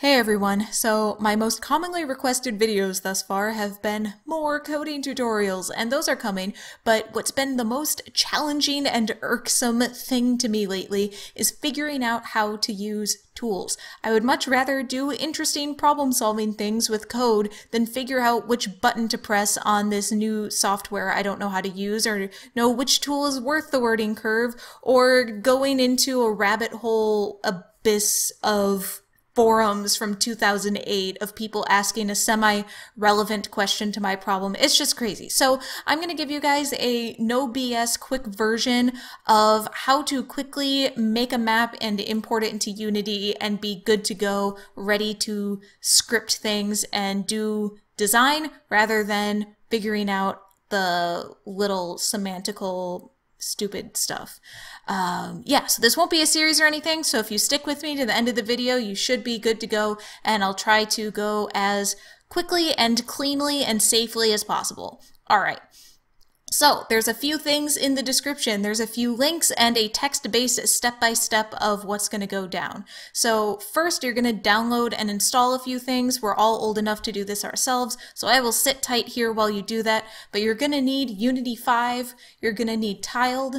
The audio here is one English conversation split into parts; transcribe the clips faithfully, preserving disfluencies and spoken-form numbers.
Hey everyone, so my most commonly requested videos thus far have been more coding tutorials, and those are coming, but what's been the most challenging and irksome thing to me lately is figuring out how to use tools. I would much rather do interesting problem-solving things with code than figure out which button to press on this new software I don't know how to use, or know which tool is worth the learning curve, or going into a rabbit hole abyss of forums from two thousand eight of people asking a semi-relevant question to my problem. It's just crazy. So I'm going to give you guys a no B S quick version of how to quickly make a map and import it into Unity and be good to go, ready to script things and do design rather than figuring out the little semantical stupid stuff. Um, yeah, so this won't be a series or anything, so if you stick with me to the end of the video, you should be good to go, and I'll try to go as quickly and cleanly and safely as possible. All right. So there's a few things in the description. There's a few links and a text-based step-by-step of what's going to go down. So first, you're going to download and install a few things. We're all old enough to do this ourselves, so I will sit tight here while you do that. But you're going to need Unity five. You're going to need Tiled,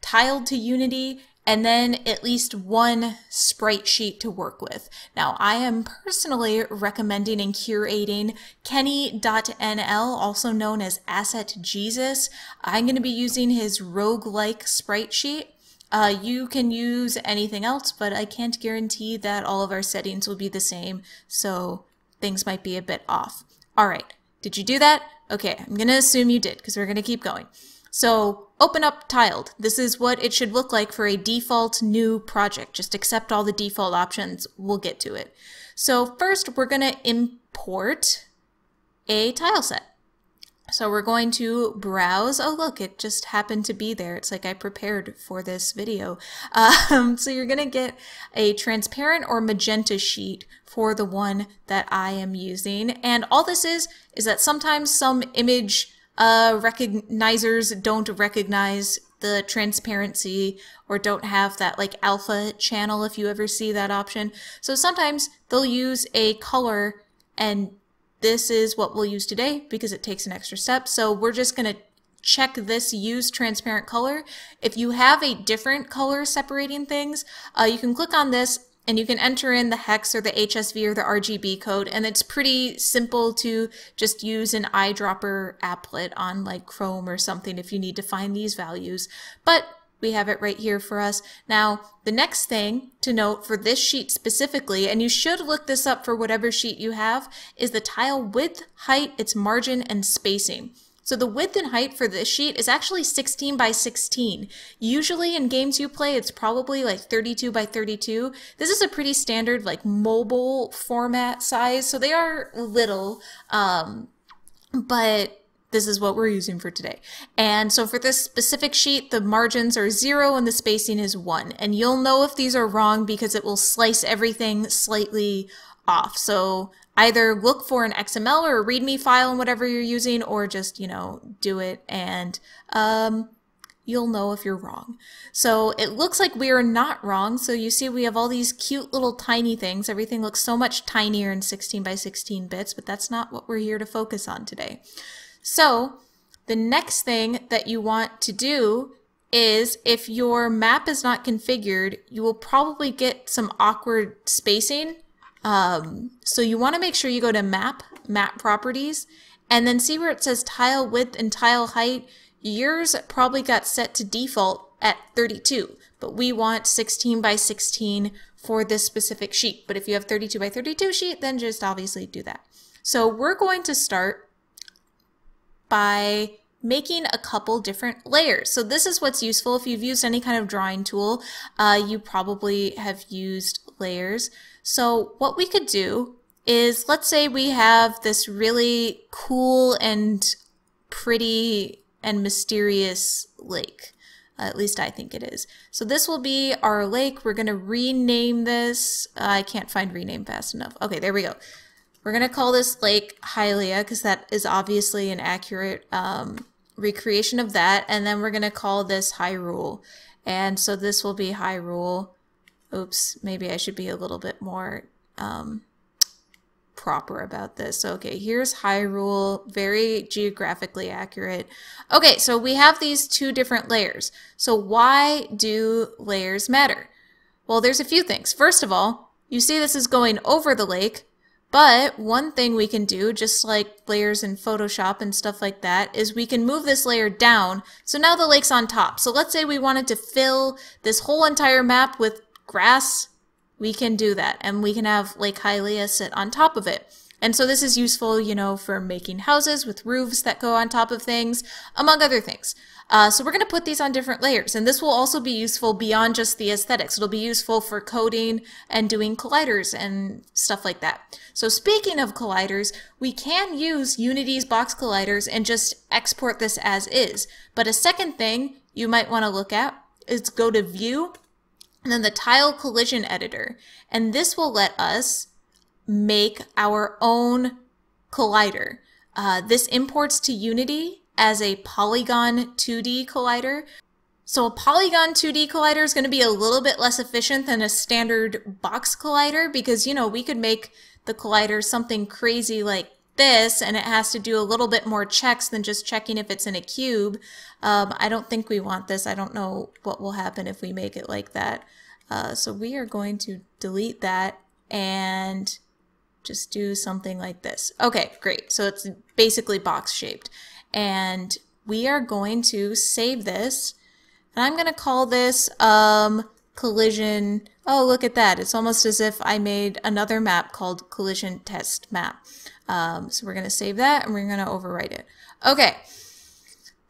Tiled to Unity, and then at least one sprite sheet to work with. Now, I am personally recommending and curating Kenny dot N L, also known as Asset Jesus. I'm going to be using his roguelike sprite sheet. Uh, you can use anything else, but I can't guarantee that all of our settings will be the same, so things might be a bit off. All right, did you do that? Okay, I'm going to assume you did because we're going to keep going. So open up Tiled. This is what it should look like for a default new project. Just accept all the default options. We'll get to it. So first we're going to import a tile set. So we're going to browse. Oh, look, it just happened to be there. It's like I prepared for this video. Um, so you're going to get a transparent or magenta sheet for the one that I am using. And all this is, is that sometimes some image Uh, recognizers don't recognize the transparency or don't have that like alpha channel, if you ever see that option. So sometimes they'll use a color, and this is what we'll use today because it takes an extra step. So we're just going to check this use transparent color. If you have a different color separating things, uh, you can click on this and you can enter in the hex or the H S V or the R G B code, and it's pretty simple to just use an eyedropper applet on like Chrome or something if you need to find these values. But we have it right here for us. Now, the next thing to note for this sheet specifically, and you should look this up for whatever sheet you have, is the tile width, height, its margin, and spacing. So the width and height for this sheet is actually sixteen by sixteen. Usually in games you play, it's probably like thirty-two by thirty-two. This is a pretty standard like mobile format size, so they are little, um, but this is what we're using for today. And so for this specific sheet, the margins are zero and the spacing is one. And you'll know if these are wrong because it will slice everything slightly off. So either look for an X M L or a README file in whatever you're using, or just, you know, do it and um, you'll know if you're wrong. So it looks like we are not wrong. So you see we have all these cute little tiny things. Everything looks so much tinier in sixteen by sixteen bits, but that's not what we're here to focus on today. So the next thing that you want to do is, if your map is not configured, you will probably get some awkward spacing. Um, so you want to make sure you go to map, map properties, and then see where it says tile width and tile height. Yours probably got set to default at thirty-two, but we want sixteen by sixteen for this specific sheet. But if you have thirty-two by thirty-two sheet, then just obviously do that. So we're going to start by making a couple different layers. So this is what's useful. If you've used any kind of drawing tool, uh, you probably have used layers. So what we could do is, let's say we have this really cool and pretty and mysterious lake. Uh, at least I think it is. So this will be our lake. We're going to rename this. Uh, I can't find rename fast enough. Okay, there we go. We're going to call this Lake Hylia because that is obviously an accurate um, recreation of that. And then we're going to call this Hyrule. And so this will be Hyrule. Oops, maybe I should be a little bit more um, proper about this. Okay, here's Hyrule, very geographically accurate. Okay, so we have these two different layers. So why do layers matter? Well, there's a few things. First of all, you see this is going over the lake, but one thing we can do, just like layers in Photoshop and stuff like that, is we can move this layer down. So now the lake's on top. So let's say we wanted to fill this whole entire map with grass. We can do that, and we can have Lake Hylia sit on top of it. And so this is useful, you know, for making houses with roofs that go on top of things, among other things. Uh, so we're going to put these on different layers, and this will also be useful beyond just the aesthetics. It'll be useful for coding and doing colliders and stuff like that. So speaking of colliders, we can use Unity's box colliders and just export this as is. But a second thing you might want to look at is go to View, and then the Tile Collision Editor, and this will let us make our own collider. Uh, this imports to Unity as a polygon two D collider. So a polygon two D collider is going to be a little bit less efficient than a standard box collider because, you know, we could make the collider something crazy like this, and it has to do a little bit more checks than just checking if it's in a cube. Um, I don't think we want this. I don't know what will happen if we make it like that. Uh, so we are going to delete that and just do something like this. Okay, great. So it's basically box shaped. And we are going to save this. And I'm going to call this um, collision. Oh, look at that. It's almost as if I made another map called collision test map. Um, so we're going to save that and we're going to overwrite it. Okay,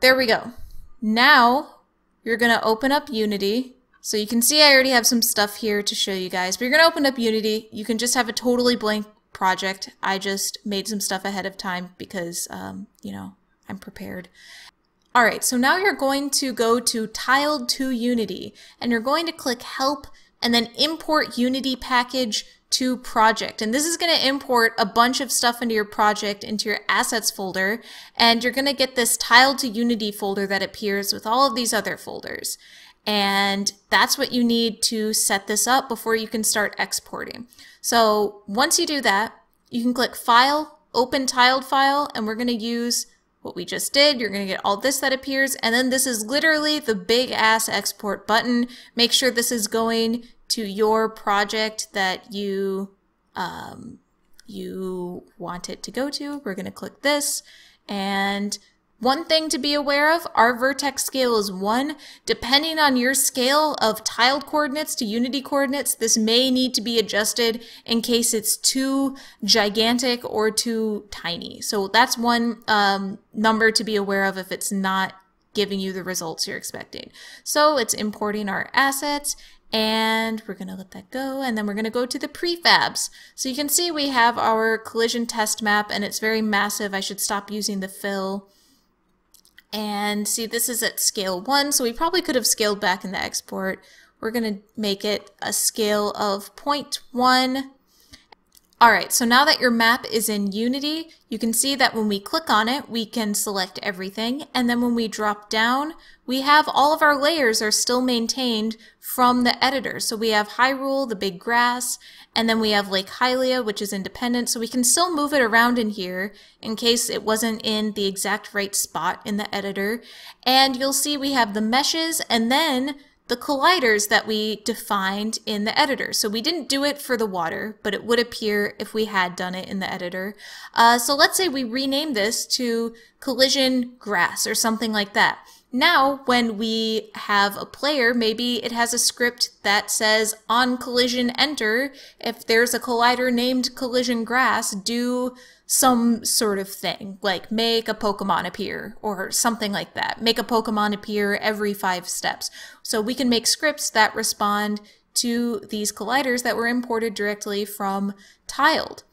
there we go. Now you're going to open up Unity. So you can see I already have some stuff here to show you guys, but you're going to open up Unity. You can just have a totally blank project. I just made some stuff ahead of time because, um, you know, I'm prepared. All right, so now you're going to go to Tiled to Unity, and you're going to click Help and then Import Unity Package to Project. And this is going to import a bunch of stuff into your project, into your assets folder, and you're going to get this Tiled to Unity folder that appears with all of these other folders. And that's what you need to set this up before you can start exporting. So once you do that, you can click File, Open Tiled File, and we're going to use what we just did. You're going to get all this that appears, and then this is literally the big ass export button. Make sure this is going to your project that you, um, you want it to go to. We're going to click this, and one thing to be aware of, our vertex scale is one. Depending on your scale of tiled coordinates to Unity coordinates, this may need to be adjusted in case it's too gigantic or too tiny. So that's one um, number to be aware of if it's not giving you the results you're expecting. So it's importing our assets, and we're going to let that go, and then we're going to go to the prefabs. So you can see we have our collision test map, and it's very massive. I should stop using the fill. And see, this is at scale one, so we probably could have scaled back in the export. We're going to make it a scale of zero point one. All right, so now that your map is in Unity, you can see that when we click on it, we can select everything. And then when we drop down, we have all of our layers are still maintained from the editor. So we have Hyrule, the big grass, and then we have Lake Hylia, which is independent. So we can still move it around in here in case it wasn't in the exact right spot in the editor. And you'll see we have the meshes and then the colliders that we defined in the editor. So we didn't do it for the water, but it would appear if we had done it in the editor. Uh, so let's say we rename this to collision grass or something like that. Now, when we have a player, maybe it has a script that says on collision enter, if there's a collider named collision grass, do some sort of thing, like make a Pokemon appear or something like that. Make a Pokemon appear every five steps. So we can make scripts that respond to these colliders that were imported directly from Tiled.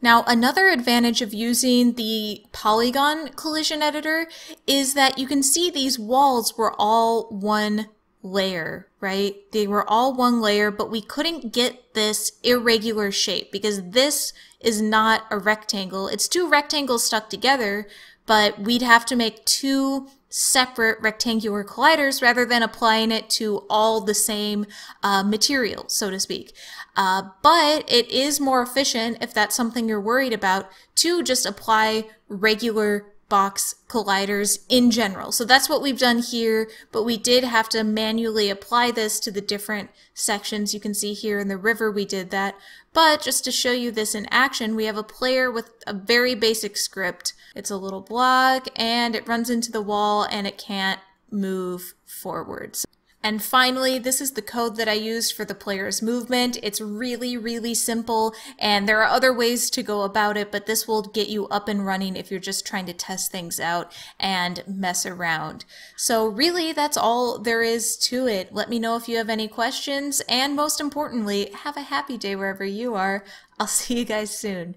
Now, another advantage of using the polygon collision editor is that you can see these walls were all one layer, right? They were all one layer, but we couldn't get this irregular shape because this is not a rectangle. It's two rectangles stuck together, but we'd have to make two separate rectangular colliders rather than applying it to all the same uh, material, so to speak. Uh, but it is more efficient, if that's something you're worried about, to just apply regular box colliders in general. So that's what we've done here, but we did have to manually apply this to the different sections. You can see here in the river we did that, but just to show you this in action, we have a player with a very basic script. It's a little block and it runs into the wall and it can't move forwards. And finally, this is the code that I used for the player's movement. It's really, really simple, and there are other ways to go about it, but this will get you up and running if you're just trying to test things out and mess around. So really, that's all there is to it. Let me know if you have any questions, and most importantly, have a happy day wherever you are. I'll see you guys soon.